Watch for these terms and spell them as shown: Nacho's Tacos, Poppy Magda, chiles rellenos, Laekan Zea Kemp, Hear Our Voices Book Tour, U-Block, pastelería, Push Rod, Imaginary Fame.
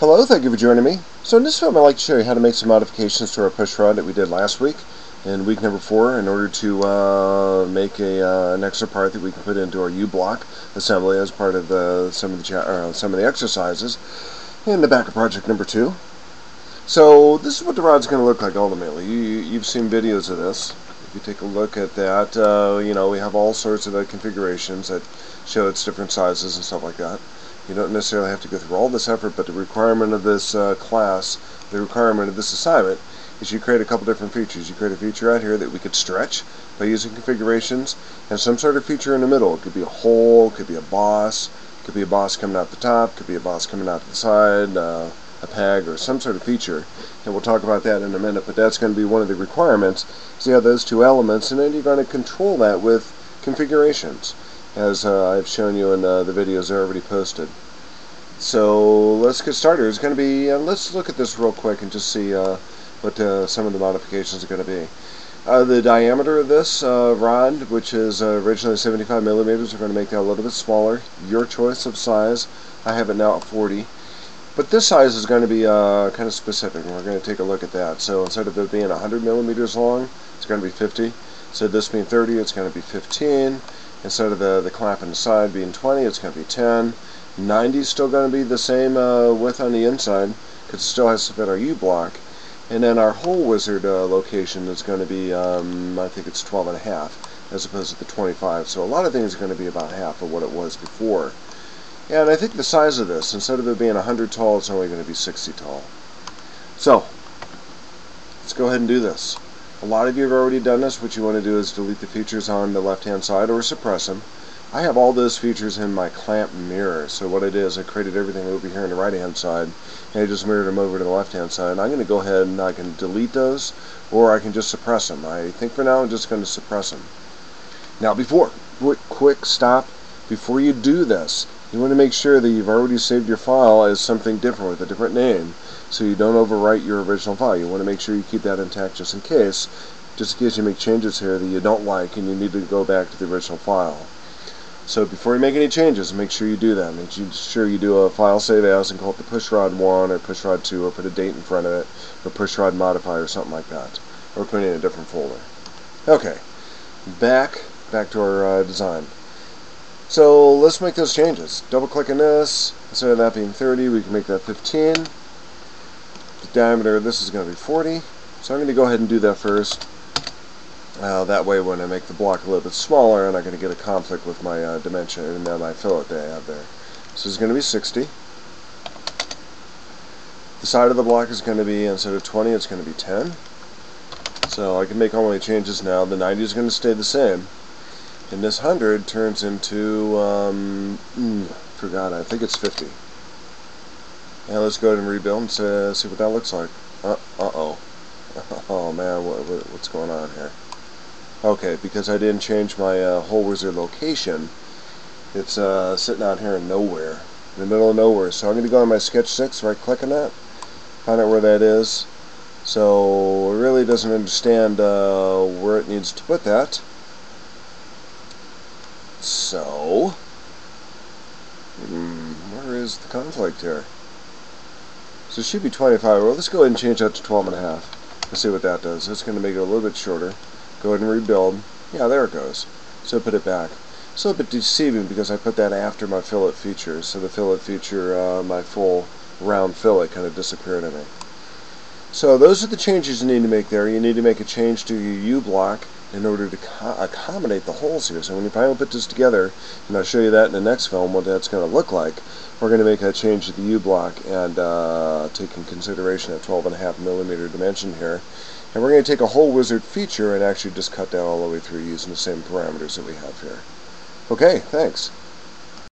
Hello, thank you for joining me. So in this film I'd like to show you how to make some modifications to our push rod that we did last week in week number 4 in order to make an extra part that we can put into our U-Block assembly as part of some of the exercises in the back of project number 2. So this is what the rod's going to look like ultimately. You've seen videos of this. If you take a look at that, you know, we have all sorts of configurations that show its different sizes and stuff like that. You don't necessarily have to go through all this effort, but the requirement of this class, the requirement of this assignment, is you create a couple different features. You create a feature out here that we could stretch by using configurations, and some sort of feature in the middle. It could be a hole, could be a boss, could be a boss coming out the top, could be a boss coming out the side, a peg, or some sort of feature. And we'll talk about that in a minute, but that's going to be one of the requirements. So you have those two elements, and then you're going to control that with configurations, as I've shown you in the videos I already posted. So let's get started. It's going to be, let's look at this real quick and just see what some of the modifications are going to be. The diameter of this rod, which is originally 75 millimeters, we're going to make that a little bit smaller. Your choice of size. I have it now at 40. But this size is going to be kind of specific, and we're going to take a look at that. So instead of it being 100 millimeters long, it's going to be 50. So this being 30, it's going to be 15. Instead of the clamp on the side being 20, it's going to be 10. 90 is still going to be the same width on the inside, because it still has to fit our U-block. And then our hole wizard location is going to be, I think it's 12.5, as opposed to the 25. So a lot of things are going to be about half of what it was before. And I think the size of this, instead of it being 100 tall, it's only going to be 60 tall. So let's go ahead and do this. A lot of you have already done this. What you want to do is delete the features on the left-hand side or suppress them. I have all those features in my clamp mirror. So what I did is I created everything over here on the right-hand side, and I just mirrored them over to the left-hand side. And I'm going to go ahead and I can delete those, or I can just suppress them. I think for now I'm just going to suppress them. Now quick stop. Before you do this, you want to make sure that you've already saved your file as something different with a different name, so you don't overwrite your original file. You want to make sure you keep that intact just in case, you make changes here that you don't like and you need to go back to the original file. So before you make any changes, make sure you do that. Make sure you do a file save as and call it the Push Rod 1 or Push Rod 2, or put a date in front of it, or Push Rod Modify or something like that, or put it in a different folder. Okay, back to our design. So let's make those changes. Double click on this. Instead of that being 30, we can make that 15. The diameter of this is going to be 40. So I'm going to go ahead and do that first. That way when I make the block a little bit smaller, I'm not going to get a conflict with my dimension and then my fillet that I have there. So it's going to be 60. The side of the block is going to be, instead of 20, it's going to be 10. So I can make all my changes now. The 90 is going to stay the same. And this 100 turns into, I think it's 50. Now let's go ahead and rebuild and see what that looks like. Oh man, what's going on here? Okay, because I didn't change my hole wizard location, it's sitting out here in nowhere, in the middle of nowhere. So I'm going to go on my sketch 6, right click on that, find out where that is. So it really doesn't understand where it needs to put that. So, where is the conflict here? So it should be 25. Well, let's go ahead and change that to 12.5. Let's see what that does. It's going to make it a little bit shorter. Go ahead and rebuild. Yeah, there it goes. So put it back. It's a little bit deceiving because I put that after my fillet feature. So the fillet feature, my full round fillet, kind of disappeared in it. So those are the changes you need to make there. You need to make a change to your U-block in order to accommodate the holes here. So when you finally put this together, and I'll show you that in the next film, what that's going to look like, we're going to make a change to the U-block and take in consideration that 12.5 millimeter dimension here. And we're going to take a hole wizard feature and actually just cut that all the way through using the same parameters that we have here. Okay, thanks.